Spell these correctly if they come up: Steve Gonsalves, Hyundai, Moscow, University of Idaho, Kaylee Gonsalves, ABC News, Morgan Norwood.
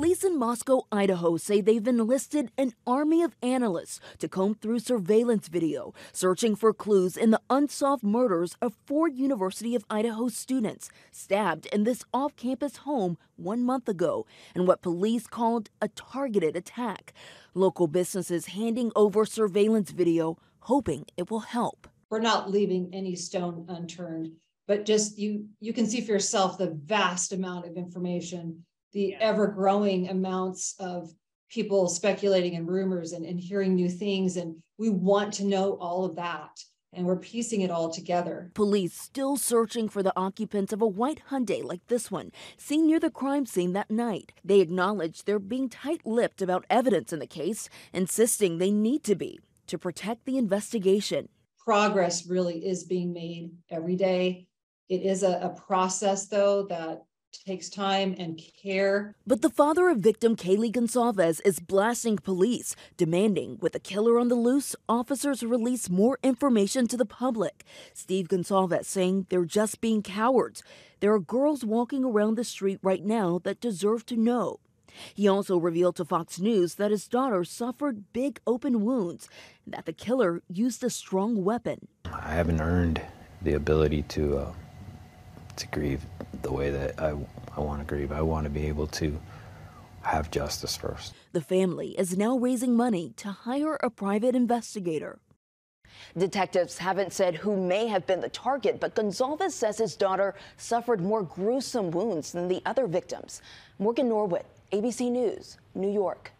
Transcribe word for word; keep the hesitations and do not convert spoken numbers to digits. Police in Moscow, Idaho say they've enlisted an army of analysts to comb through surveillance video, searching for clues in the unsolved murders of four University of Idaho students stabbed in this off-campus home one month ago and what police called a targeted attack. Local businesses handing over surveillance video, hoping it will help. We're not leaving any stone unturned, but just you, you can see for yourself the vast amount of information, the ever-growing amounts of people speculating and rumors and, and hearing new things. And we want to know all of that. And we're piecing it all together. Police still searching for the occupants of a white Hyundai like this one, seen near the crime scene that night. They acknowledge they're being tight-lipped about evidence in the case, insisting they need to be to protect the investigation. Progress really is being made every day. It is a, a process, though, that takes time and care. But the father of victim Kaylee Gonsalves is blasting police, demanding with the killer on the loose, officers release more information to the public. Steve Gonsalves saying they're just being cowards. There are girls walking around the street right now that deserve to know. He also revealed to Fox News that his daughter suffered big open wounds and that the killer used a strong weapon. I haven't earned the ability to uh, to grieve the way that I, I want to grieve. I want to be able to have justice first. The family is now raising money to hire a private investigator. Detectives haven't said who may have been the target, but Gonsalves says his daughter suffered more gruesome wounds than the other victims. Morgan Norwood, A B C News, New York.